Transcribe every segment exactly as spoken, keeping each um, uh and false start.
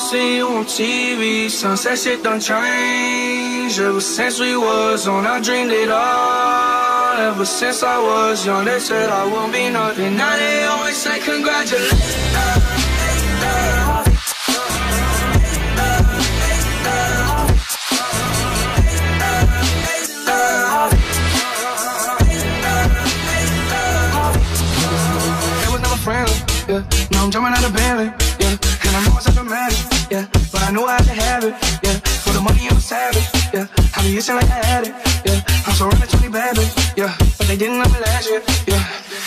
See you on T V, sunset shit done changed. Ever since we was on, I dreamed it all. Ever since I was young, they said I won't be nothing. Now they always say congratulations. They was never friendly, yeah. Now I'm jumping out of Bentley, yeah. And I know it's automatic, yeah, but I know I had to have it, yeah. For the money I'm a savage, yeah. I be itching like I had it, yeah. I'm so running twenty bad bitch, yeah. But they didn't let me last year, yeah.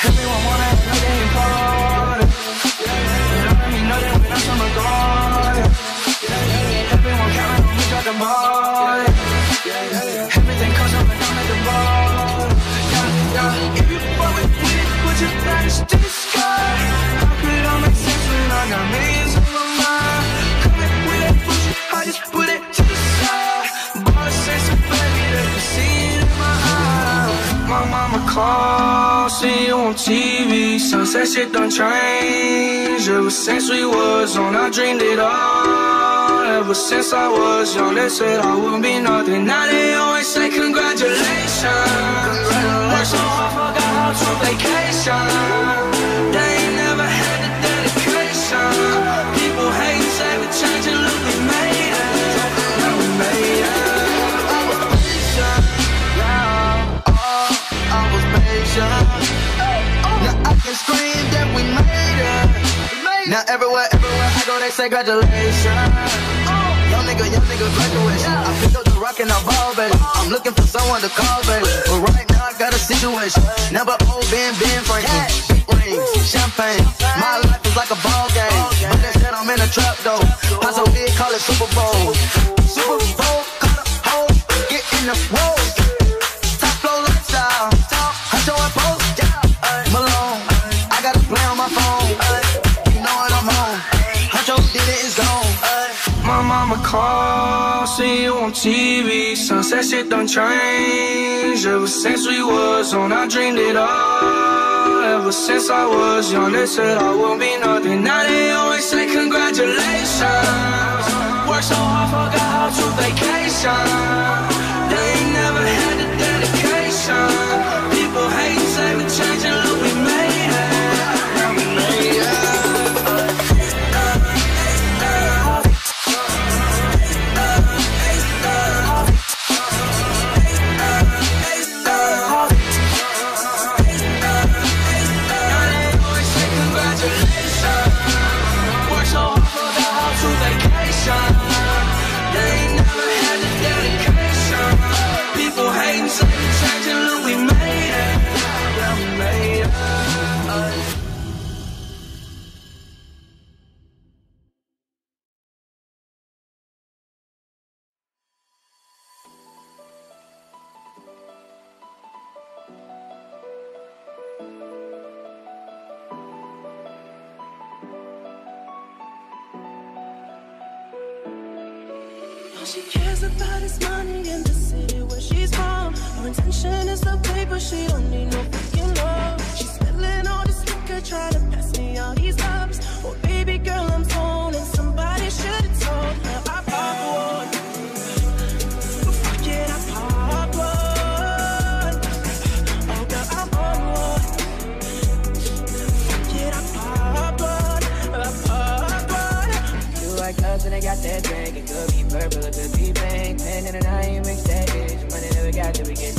Everyone wanna have nothing important, yeah. Don't let me know that when I'm on the guard, yeah. Everyone counting on me drop the ball, yeah. Everything comes up and down at the ball, yeah, yeah. If you fuck with me, put your face to the sky. How could it all make sense when I got millions of my mind? Coming with that bullshit, I just put it to the side. Boy, say some baby that you see it in my eyes. My mama called, see you on T V. Sunset shit done changed. Ever since we was on, I dreamed it all. Ever since I was young, they said I wouldn't be nothing. Now they always say congratulations. Congratulations. Worked so hard, forgot how to vacation. They ain't never had the dedication. People hate, say we changing, look we made it. Now we made it. Now, oh. Now I can scream that we made it. Now everywhere, everywhere I go, they say congratulations. Young nigga, young nigga, graduation. I picked up the rock and I ball, baby. I'm looking for someone to call, baby. But right now I got a situation. Never old Ben, Ben Franklin. Big rings, champagne. My life is like a ball game. But that said, I'm in a trap though. Paso did call it Super Bowl. Super Bowl, caught a hole. Get in the road. Top flow lifestyle. I show and post. Malone, I got to play on my phone. You know what I'm on. Huncho did it, it's gone. My mama called, see you on T V. Sunset shit done changed. Ever since we was on, I dreamed it all. Ever since I was young, they said I won't be nothing. Now they always say congratulations. Work so hard, forgot how to vacation. They ain't never had the dedication. People hate, say we changing, look we made it. She cares about his money in the city where she's from. Her intention is the paper, she don't need no fucking love. She's spilling all this liquor, trying to pass me all these cups. Oh baby girl, I'm torn, and somebody should have told her I pop one. But fuck it, I pop one. Oh girl, I'm on one. Fuck it, I pop one. I pop one. Two white cups and I got that drink. It could be purple, it could be pink. Pen and an eye, you mix that bitch. Money that we got till we get